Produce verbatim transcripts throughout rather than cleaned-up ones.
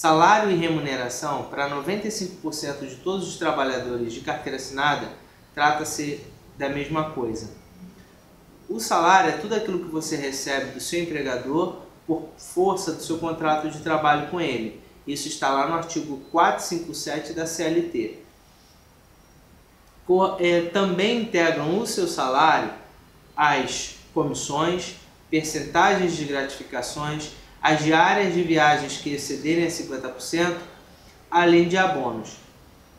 Salário e remuneração para noventa e cinco por cento de todos os trabalhadores de carteira assinada trata-se da mesma coisa. O salário é tudo aquilo que você recebe do seu empregador por força do seu contrato de trabalho com ele. Isso está lá no artigo quatrocentos e cinquenta e sete da C L T. Também integram o seu salário as comissões, percentagens de gratificações, as diárias de viagens que excederem a cinquenta por cento, além de abonos.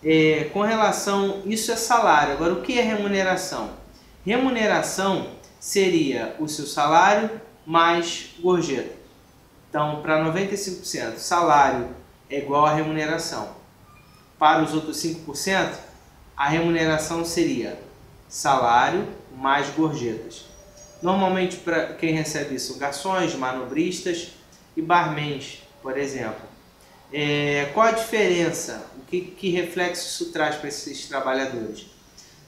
É, com relação, isso é salário. Agora, o que é remuneração? Remuneração seria o seu salário mais gorjeta. Então, para noventa e cinco por cento, salário é igual à remuneração. Para os outros cinco por cento, a remuneração seria salário mais gorjetas. Normalmente, para quem recebe isso, garçons, manobristas e barmens, por exemplo. É, qual a diferença? O que, que reflexo isso traz para esses trabalhadores?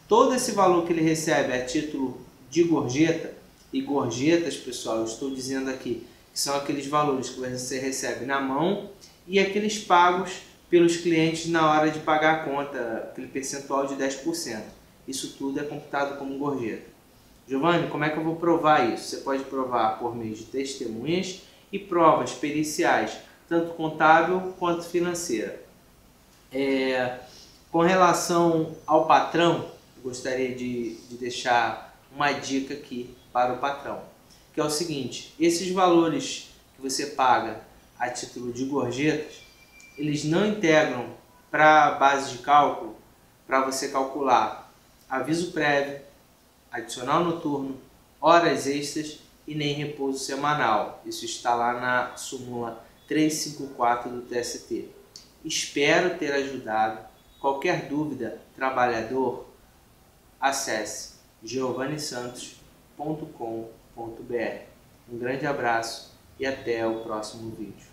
Todo esse valor que ele recebe a título de gorjeta, e gorjetas, pessoal, eu estou dizendo aqui, que são aqueles valores que você recebe na mão e aqueles pagos pelos clientes na hora de pagar a conta, aquele percentual de dez por cento. Isso tudo é computado como gorjeta. Giovanni, como é que eu vou provar isso? Você pode provar por meio de testemunhas e provas periciais, tanto contábil quanto financeira. É, com relação ao patrão, gostaria de, de deixar uma dica aqui para o patrão, que é o seguinte: esses valores que você paga a título de gorjetas, eles não integram para a base de cálculo, para você calcular aviso prévio, adicional noturno, horas extras e nem repouso semanal. Isso está lá na súmula trezentos e cinquenta e quatro do T S T. Espero ter ajudado. Qualquer dúvida, trabalhador, acesse geovani santos ponto com ponto br. Um grande abraço e até o próximo vídeo.